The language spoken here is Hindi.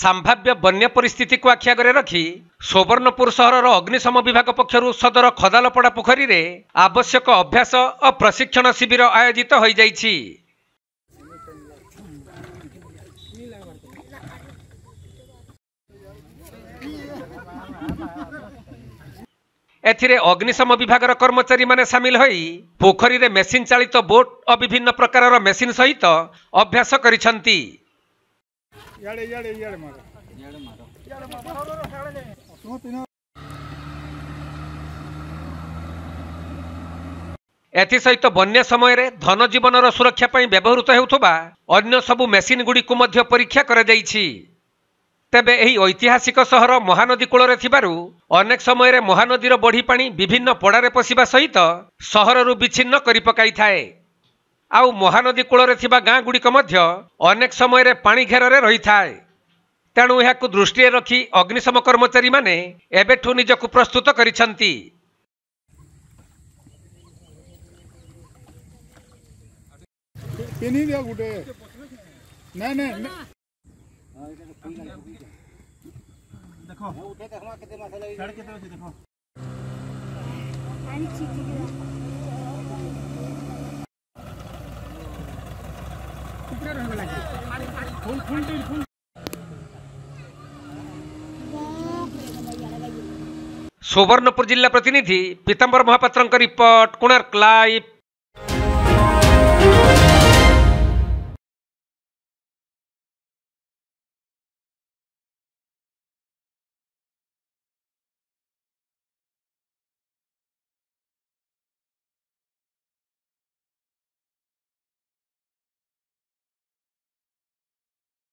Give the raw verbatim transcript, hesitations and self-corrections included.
संभाव्य बन्या परिस्थिति को आखि आगे रखी सुवर्णपुर सहर अग्निशम विभाग पक्षर सदर खदालापड़ा पोखरी रे आवश्यक अभ्यास और प्रशिक्षण शिविर आयोजित हो जाइछि। एथिरे अग्निशम विभाग कर्मचारी माने सामिल होई पोखरी रे मेसिन चालित बोट और विभिन्न प्रकार मेसिन सहित अभ्यास करिछंती। याड़े याड़े याड़े मारो याड़े मारो याड़े मारो याड़े मारो याड़े एथि सहित बन्या समय रे धन जीवनर सुरक्षा पई व्यवहृत हेउथबा अन्य सबु मेसिन गुडी को मध्य परीक्षा करा जाईछि। तेबे एही ऐतिहासिक सहर महानदी कूल रे थिबारु अनेक समय रे महानदीर बढ़ी पानी विभिन्न पड़ा रे पसिबा सहित सहर रु विच्छिन्न करि पकाई थाए। आउ महानदी कूल रे थिबा गाँ गुड़िक मध्य अनेक समय रे पानी घेर रे रही थाए। तेणु यह दृष्टि रखी अग्निशम कर्मचारी माने एबेठु निजकु प्रस्तुत करिछंती। सुवर्णपुर जिला प्रतिनिधि पीतम्बर महापात्र रिपोर्ट, कोणार्क लाइव।